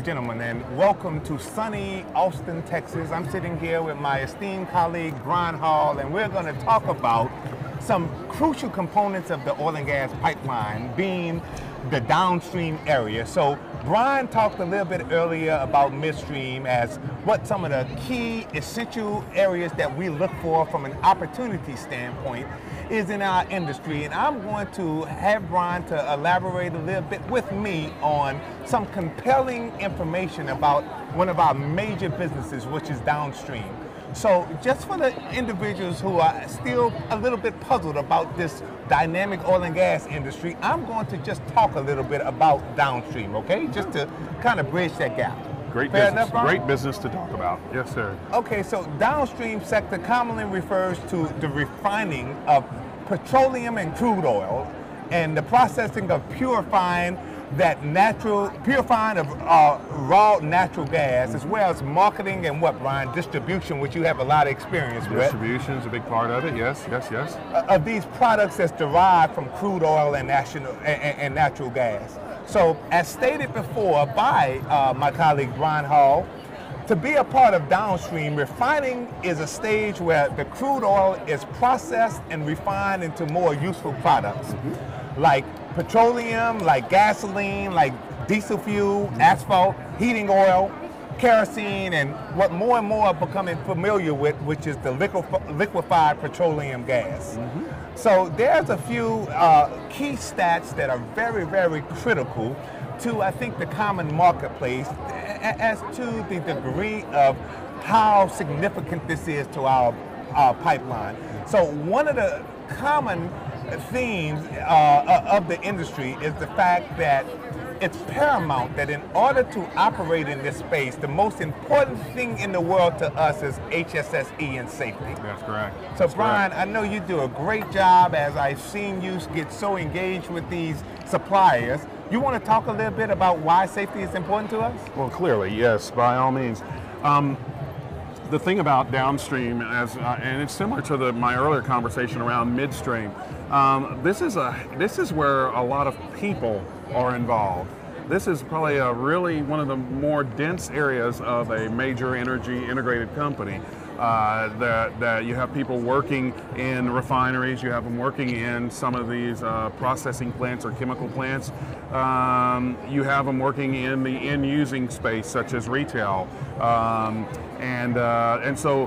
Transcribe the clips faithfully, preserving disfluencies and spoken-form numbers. and gentlemen, and welcome to sunny Austin, Texas. I'm sitting here with my esteemed colleague, Brian Hall, and we're going to talk about some crucial components of the oil and gas pipeline, being the downstream area. So Brian talked a little bit earlier about midstream as what some of the key essential areas that we look for from an opportunity standpoint is in our industry. And I'm going to have Brian to elaborate a little bit with me on some compelling information about one of our major businesses, which is downstream. So just for the individuals who are still a little bit puzzled about this dynamic oil and gas industry, I'm going to just talk a little bit about downstream, okay? Just to kind of bridge that gap. Great Fair business, enough, great business to talk about. Yes, sir. Okay, so downstream sector commonly refers to the refining of petroleum and crude oil and the processing of purifying that natural, purifying of uh, raw natural gas, as well as marketing and what, Brian? Distribution, which you have a lot of experience with. Distribution is a big part of it, yes, yes, yes. Uh, of these products that's derived from crude oil and, national, and, and natural gas. So, as stated before by uh, my colleague, Brian Hall, to be a part of downstream, refining is a stage where the crude oil is processed and refined into more useful products, mm-hmm. like petroleum, like gasoline, like diesel fuel, asphalt, heating oil, kerosene, and what more and more are becoming familiar with, which is the liquefied petroleum gas. Mm-hmm. So there's a few uh, key stats that are very, very critical to, I think, the common marketplace as to the degree of how significant this is to our, our pipeline. So one of the common themes uh, of the industry is the fact that it's paramount that in order to operate in this space, the most important thing in the world to us is H S S E and safety. That's correct. So That's Brian, correct. I know you do a great job as I've seen you get so engaged with these suppliers. You want to talk a little bit about why safety is important to us? Well, clearly, yes, by all means. Um, The thing about downstream, as uh, and it's similar to the, my earlier conversation around midstream, um, this is a this is where a lot of people are involved. This is probably a really one of the more dense areas of a major energy integrated company. Uh, that, that you have people working in refineries, you have them working in some of these uh, processing plants or chemical plants. Um, you have them working in the end-using space, such as retail. Um, and, uh, and so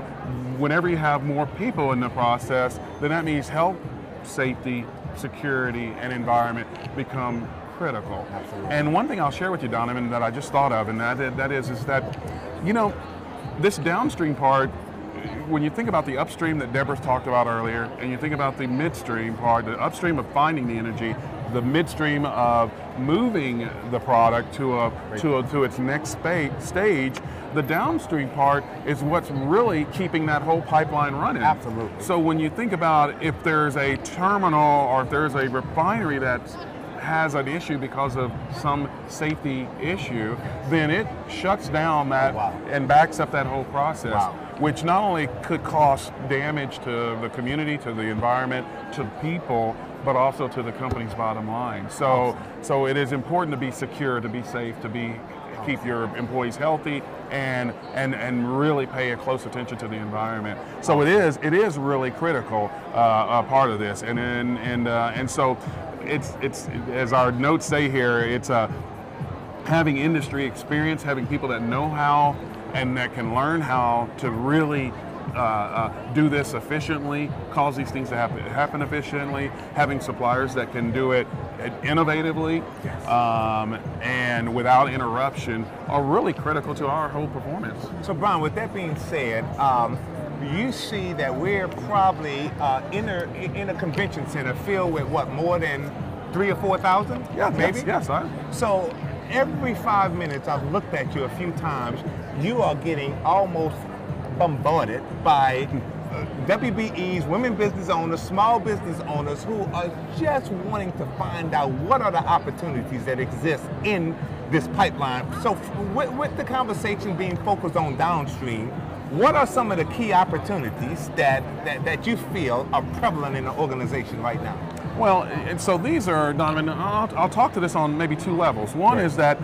whenever you have more people in the process, then that means health, safety, security, and environment become critical. Absolutely. And one thing I'll share with you, Donovan, that I just thought of, and that, that is, is that, you know, this downstream part, when you think about the upstream that Deborah talked about earlier, and you think about the midstream part, the upstream of finding the energy, the midstream of moving the product to a to a, to its next stage, the downstream part is what's really keeping that whole pipeline running. Absolutely. So when you think about if there's a terminal or if there's a refinery that's has an issue because of some safety issue, then it shuts down that wow. and backs up that whole process, wow. which not only could cause damage to the community, to the environment, to people, but also to the company's bottom line. So, awesome. so it is important to be secure, to be safe, to be awesome. keep your employees healthy, and and and really pay a close attention to the environment. So awesome. it is it is really critical uh, a part of this, and and and uh, and so. It's, it's as our notes say here, it's uh, having industry experience, having people that know how and that can learn how to really uh, uh, do this efficiently, cause these things to happen, happen efficiently, having suppliers that can do it innovatively yes. um, and without interruption are really critical to our whole performance. So Brian, with that being said, um, you see that we're probably uh, in, a, in a convention center filled with, what, more than three or four thousand? Yeah, maybe? Yes, yes I... So every five minutes, I've looked at you a few times, you are getting almost bombarded by W B Es, women business owners, small business owners who are just wanting to find out what are the opportunities that exist in this pipeline. So with, with the conversation being focused on downstream, what are some of the key opportunities that, that, that you feel are prevalent in the organization right now? Well, and so these are, Donovan, I'll, I'll talk to this on maybe two levels. One right. is that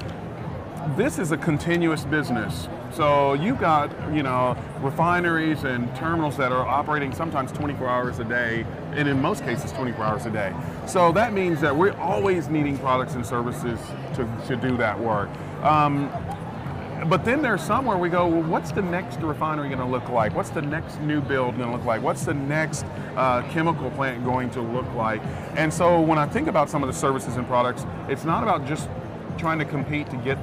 this is a continuous business. So you've got, you know, refineries and terminals that are operating sometimes twenty-four hours a day, and in most cases twenty-four hours a day. So that means that we're always needing products and services to, to do that work. Um, But then there's somewhere we go, well, what's the next refinery going to look like? What's the next new build going to look like? What's the next uh, chemical plant going to look like? And so when I think about some of the services and products, it's not about just trying to compete to get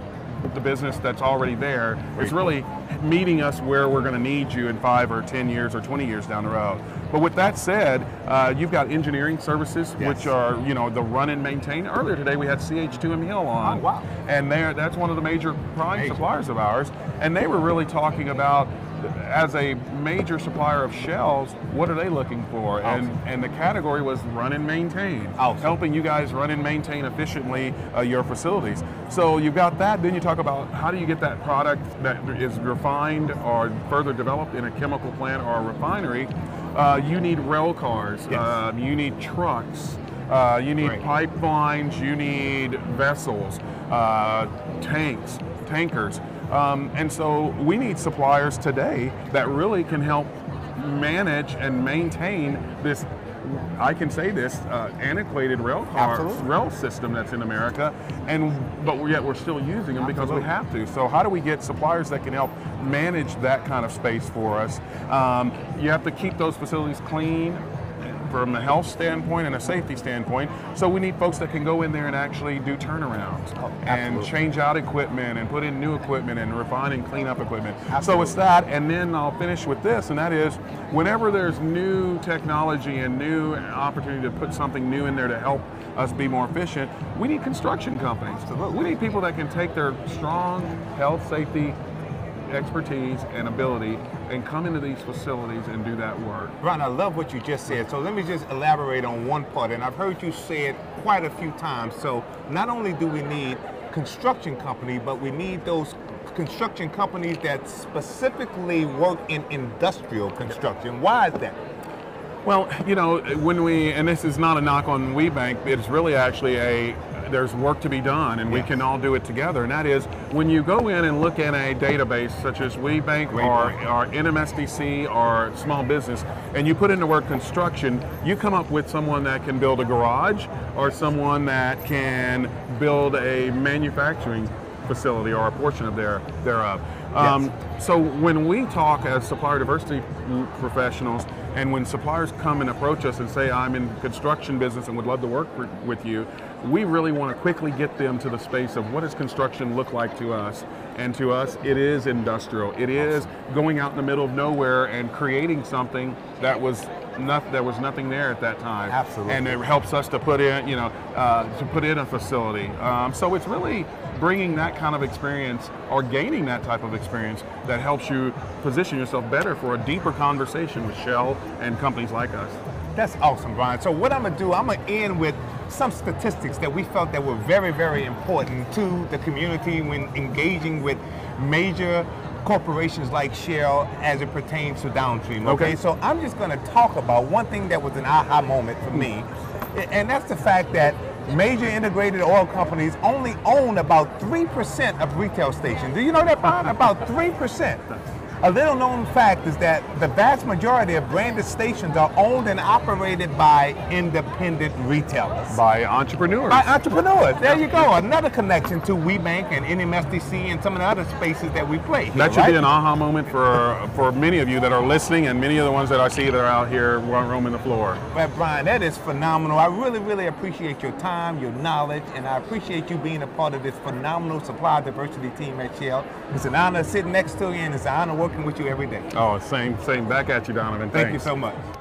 the business that's already there. It's really meeting us where we're going to need you in five or ten years or twenty years down the road. But with that said, uh, you've got engineering services, yes, which are, you know, the run and maintain. Earlier today we had C H two M Hill on. Oh, wow. And that's one of the major prime major. suppliers of ours. And they were really talking about, as a major supplier of shells, what are they looking for? Awesome. And and the category was run and maintain. Awesome. Helping you guys run and maintain efficiently uh, your facilities. So you've got that, then you talk about how do you get that product that is refined or further developed in a chemical plant or a refinery. Uh, you need rail cars, yes. uh, you need trucks, uh, you need Great. pipelines, you need vessels, uh, tanks, tankers. Um, and so we need suppliers today that really can help manage and maintain this, I can say this, uh, antiquated rail car, rail system that's in America, and but we're, yet we're still using them. Absolutely. Because we have to. So how do we get suppliers that can help manage that kind of space for us? Um, you have to keep those facilities clean from a health standpoint and a safety standpoint. So we need folks that can go in there and actually do turnarounds. Oh, and change out equipment and put in new equipment and refine and clean up equipment. Absolutely. So it's that, and then I'll finish with this, and that is whenever there's new technology and new opportunity to put something new in there to help us be more efficient, we need construction companies. Absolutely. We need people that can take their strong health, safety, expertise and ability and come into these facilities and do that work. Ron, I love what you just said. So let me just elaborate on one part, and I've heard you say it quite a few times. So not only do we need construction company, but we need those construction companies that specifically work in industrial construction. Why is that? Well, you know, when we, and this is not a knock on WeBank, it's really actually a there's work to be done, and yes. we can all do it together. And that is, when you go in and look at a database such as WeBank or, or N M S D C or small business, and you put in the word construction, you come up with someone that can build a garage or someone that can build a manufacturing facility or a portion of their, thereof. Um, yes. So when we talk as supplier diversity professionals, and when suppliers come and approach us and say, I'm in construction business and would love to work with you, we really want to quickly get them to the space of what does construction look like to us. And to us, it is industrial. It is going out in the middle of nowhere and creating something that was not, there was nothing there at that time. Absolutely. And it helps us to put in, you know, uh, to put in a facility. Um, so it's really bringing that kind of experience or gaining that type of experience that helps you position yourself better for a deeper conversation with Shell and companies like us. That's awesome, Ron. So what I'm gonna do, I'm gonna end with some statistics that we felt that were very, very important to the community when engaging with major corporations like Shell as it pertains to downstream. Okay, okay. So I'm just gonna talk about one thing that was an aha moment for me, and that's the fact that major integrated oil companies only own about three percent of retail stations. Do you know that, Ron? About three percent. A little known fact is that the vast majority of branded stations are owned and operated by independent retailers. By entrepreneurs. By entrepreneurs. There you go. Another connection to WeBank and N M S D C and some of the other spaces that we play. That should right? be an aha moment for, for many of you that are listening, and many of the ones that I see that are out here roaming the floor. But Brian, that is phenomenal. I really, really appreciate your time, your knowledge, and I appreciate you being a part of this phenomenal supply diversity team at Shell. It's an honor sitting next to you, and it's an honor working with you every day. Oh, same, same. Back at you, Donovan. Thanks. Thank you so much.